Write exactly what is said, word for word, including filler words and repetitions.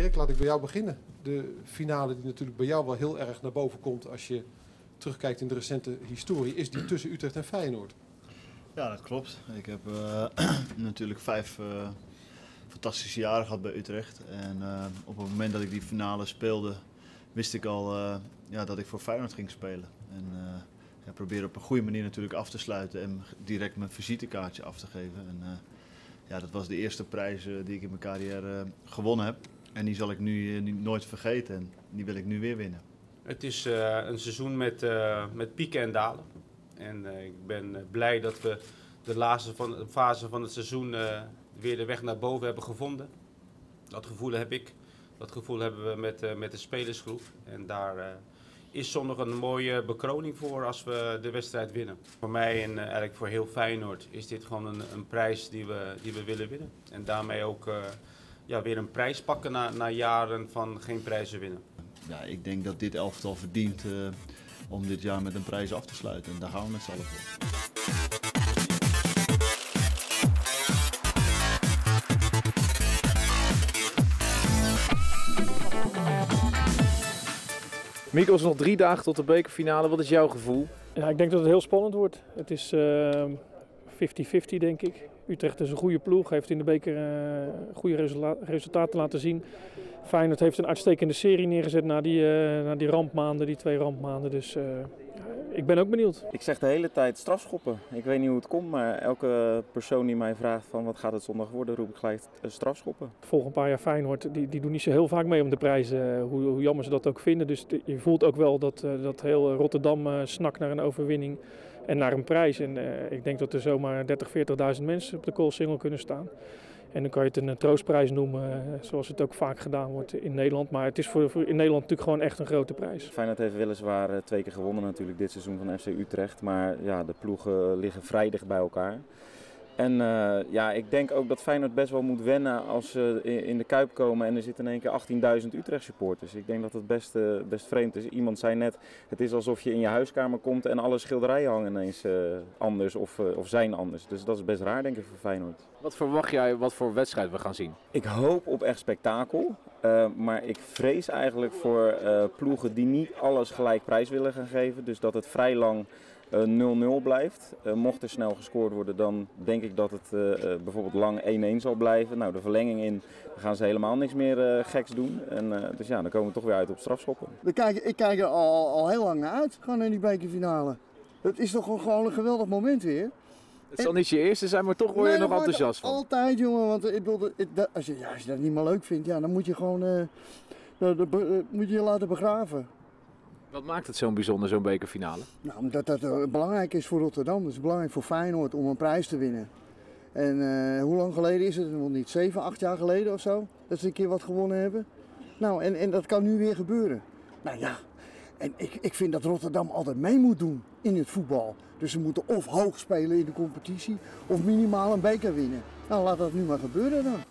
Dirk, laat ik bij jou beginnen. De finale die natuurlijk bij jou wel heel erg naar boven komt als je terugkijkt in de recente historie, is die tussen Utrecht en Feyenoord. Ja, dat klopt. Ik heb uh, natuurlijk vijf uh, fantastische jaren gehad bij Utrecht. En uh, op het moment dat ik die finale speelde, wist ik al uh, ja, dat ik voor Feyenoord ging spelen. En uh, ja, probeerde op een goede manier natuurlijk af te sluiten en direct mijn visitekaartje af te geven. En, uh, ja, dat was de eerste prijs uh, die ik in mijn carrière uh, gewonnen heb. En die zal ik nu uh, nooit vergeten en die wil ik nu weer winnen. Het is uh, een seizoen met, uh, met pieken en dalen. En uh, ik ben blij dat we de laatste van, de fase van het seizoen uh, weer de weg naar boven hebben gevonden. Dat gevoel heb ik. Dat gevoel hebben we met, uh, met de spelersgroep. En daar uh, is zondag een mooie bekroning voor als we de wedstrijd winnen. Voor mij en uh, eigenlijk voor heel Feyenoord is dit gewoon een, een prijs die we, die we willen winnen. En daarmee ook uh, ja, weer een prijs pakken na, na jaren van geen prijzen winnen. Ja, ik denk dat dit elftal verdient uh, om dit jaar met een prijs af te sluiten. En daar gaan we met z'n allen voor. Mikkel, is nog drie dagen tot de bekerfinale. Wat is jouw gevoel? Ja, ik denk dat het heel spannend wordt. Het is uh, vijftig vijftig, denk ik. Utrecht is een goede ploeg, heeft in de beker uh, goede resulta resultaten laten zien. Feyenoord heeft een uitstekende serie neergezet na die, uh, na die rampmaanden, die twee rampmaanden. Dus uh, ik ben ook benieuwd. Ik zeg de hele tijd strafschoppen. Ik weet niet hoe het komt, maar elke persoon die mij vraagt van wat gaat het zondag worden, roep ik gelijk strafschoppen. Volgend paar jaar Feyenoord, die, die doen niet zo heel vaak mee om de prijzen, hoe, hoe jammer ze dat ook vinden. Dus je voelt ook wel dat, dat heel Rotterdam uh, snakt naar een overwinning en naar een prijs. En uh, ik denk dat er zomaar dertig, veertigduizend mensen op de Coolsingel kunnen staan. En dan kan je het een troostprijs noemen, zoals het ook vaak gedaan wordt in Nederland. Maar het is voor, voor in Nederland natuurlijk gewoon echt een grote prijs. Feyenoord heeft weliswaar twee keer gewonnen natuurlijk dit seizoen van F C Utrecht. Maar ja, de ploegen liggen vrij dicht bij elkaar. En uh, ja, ik denk ook dat Feyenoord best wel moet wennen als ze in de Kuip komen en er zitten in één keer achttienduizend Utrecht supporters. Ik denk dat dat best, uh, best vreemd is. Iemand zei net, het is alsof je in je huiskamer komt en alle schilderijen hangen ineens uh, anders of, uh, of zijn anders. Dus dat is best raar, denk ik, voor Feyenoord. Wat verwacht jij, wat voor wedstrijd we gaan zien? Ik hoop op echt spektakel, uh, maar ik vrees eigenlijk voor uh, ploegen die niet alles gelijk prijs willen gaan geven. Dus dat het vrij lang nul nul blijft. Uh, mocht er snel gescoord worden, dan denk ik dat het uh, bijvoorbeeld lang één één zal blijven. Nou, de verlenging in, dan gaan ze helemaal niks meer uh, geks doen. En, uh, dus ja, dan komen we toch weer uit op strafschoppen. We kijken, ik kijk er al, al heel lang naar uit, gewoon in die bekerfinale. Dat is toch gewoon een geweldig moment weer. Het zal niet je eerste zijn, maar toch word je nee, nog enthousiast van. Altijd, jongen, want ik bedoel, ik, dat, als, je, ja, als je dat niet meer leuk vindt, ja, dan moet je gewoon uh, dat, dat, dat, moet je, je laten begraven. Wat maakt het zo'n bijzonder, zo'n bekerfinale? Nou, omdat dat uh, belangrijk is voor Rotterdam. Het is belangrijk voor Feyenoord om een prijs te winnen. En uh, hoe lang geleden is het nog niet? Zeven, acht jaar geleden of zo? Dat ze een keer wat gewonnen hebben. Nou, en, en dat kan nu weer gebeuren. Nou ja, en ik, ik vind dat Rotterdam altijd mee moet doen in het voetbal. Dus ze moeten of hoog spelen in de competitie, of minimaal een beker winnen. Nou, laat dat nu maar gebeuren dan.